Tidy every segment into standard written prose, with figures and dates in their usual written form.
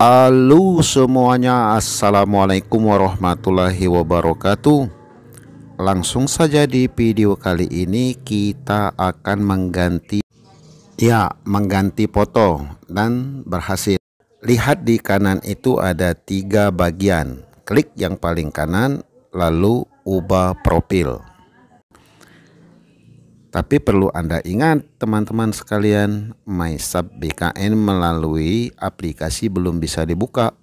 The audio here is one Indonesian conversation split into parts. Halo semuanya, assalamualaikum warahmatullahi wabarakatuh. Langsung saja di video kali ini kita akan mengganti foto dan berhasil. Lihat di kanan itu ada 3 bagian. Klik yang paling kanan lalu ubah profil. Tapi perlu Anda ingat teman-teman sekalian, My SAPK BKN melalui aplikasi belum bisa dibuka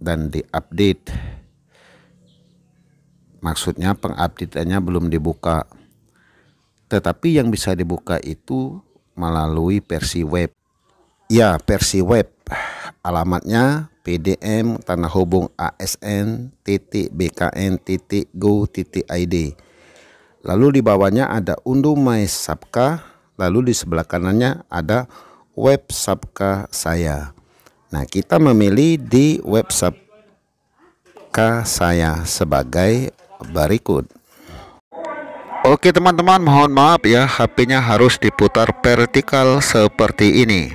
dan diupdate. Maksudnya pengupdate-nya belum dibuka. Tetapi yang bisa dibuka itu melalui versi web. Ya, versi web. Alamatnya pdm.asn.bkn.go.id. Lalu di bawahnya ada unduh My SAPK, lalu di sebelah kanannya ada web SAPK saya. Nah, kita memilih di web SAPK saya sebagai berikut. Oke teman-teman, mohon maaf ya, HP-nya harus diputar vertikal seperti ini.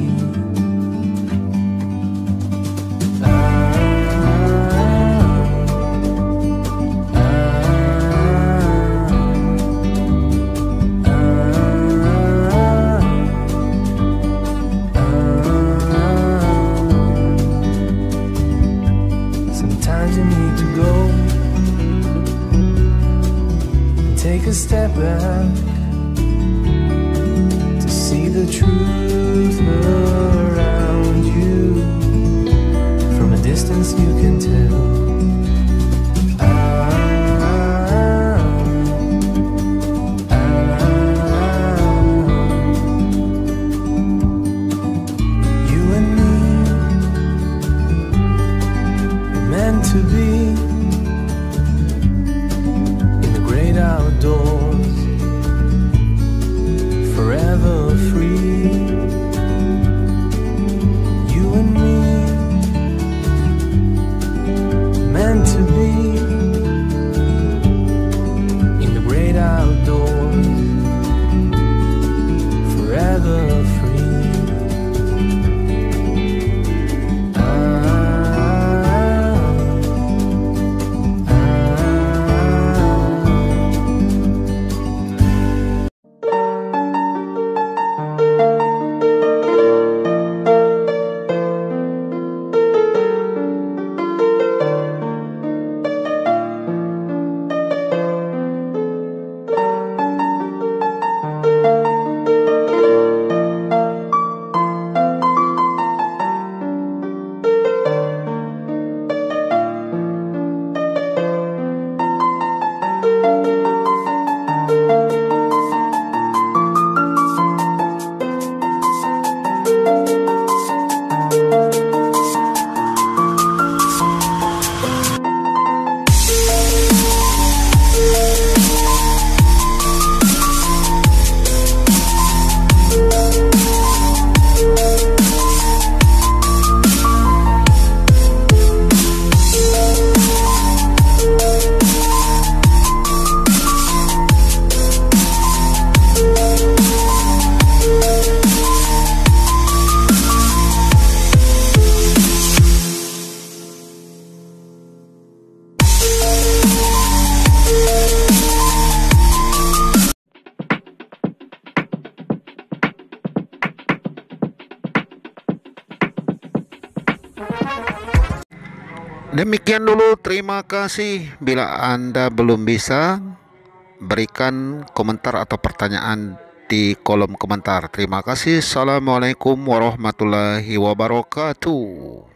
Sometimes you need to go, take a step back to see the truth around you. From a distance you can tell. To be in the great outdoors. Demikian dulu, terima kasih. Bila Anda belum bisa, berikan komentar atau pertanyaan di kolom komentar. Terima kasih. Assalamualaikum warahmatullahi wabarakatuh.